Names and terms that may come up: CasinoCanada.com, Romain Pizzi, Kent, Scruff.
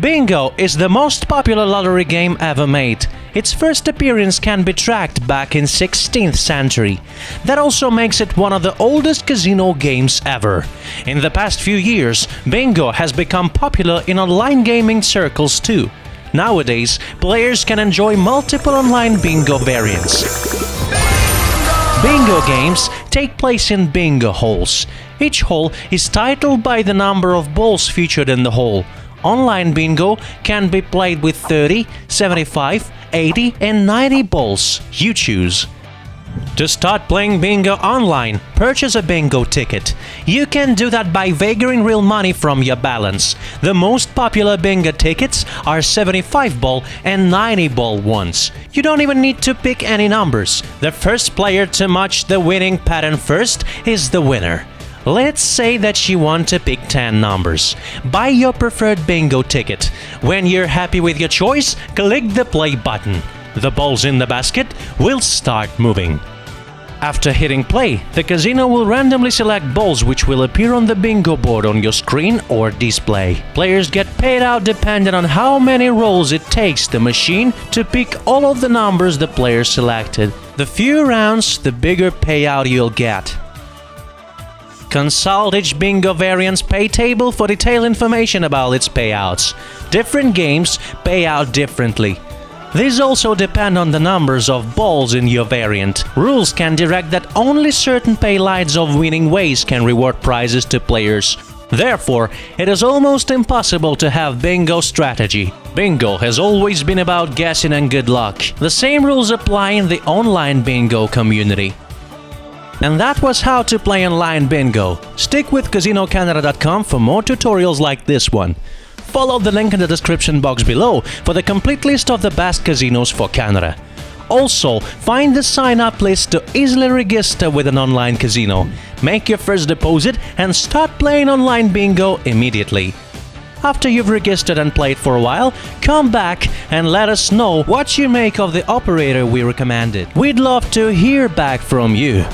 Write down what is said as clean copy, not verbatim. Bingo is the most popular lottery game ever made. Its first appearance can be tracked back in 16th century. That also makes it one of the oldest casino games ever. In the past few years, Bingo has become popular in online gaming circles too. Nowadays, players can enjoy multiple online bingo variants. Bingo games take place in bingo halls. Each hole is titled by the number of balls featured in the hole. Online bingo can be played with 30, 75, 80 and 90 balls. You choose. To start playing bingo online, purchase a bingo ticket. You can do that by wagering real money from your balance. The most popular bingo tickets are 75-ball and 90-ball ones. You don't even need to pick any numbers. The first player to match the winning pattern first is the winner. Let's say that you want to pick 10 numbers. Buy your preferred bingo ticket. When you're happy with your choice, click the play button. The balls in the basket will start moving. After hitting play, the casino will randomly select balls which will appear on the bingo board on your screen or display. Players get paid out depending on how many rolls it takes the machine to pick all of the numbers the player selected. The fewer rounds, the bigger payout you'll get. Consult each bingo variant's pay table for detailed information about its payouts. Different games pay out differently. These also depend on the numbers of balls in your variant. Rules can direct that only certain payouts of winning ways can reward prizes to players. Therefore, it is almost impossible to have bingo strategy. Bingo has always been about guessing and good luck. The same rules apply in the online bingo community. And that was how to play online bingo. Stick with CasinoCanada.com for more tutorials like this one. Follow the link in the description box below for the complete list of the best casinos for Canada. Also, find the sign-up list to easily register with an online casino. Make your first deposit and start playing online bingo immediately. After you've registered and played for a while, come back and let us know what you make of the operator we recommended. We'd love to hear back from you.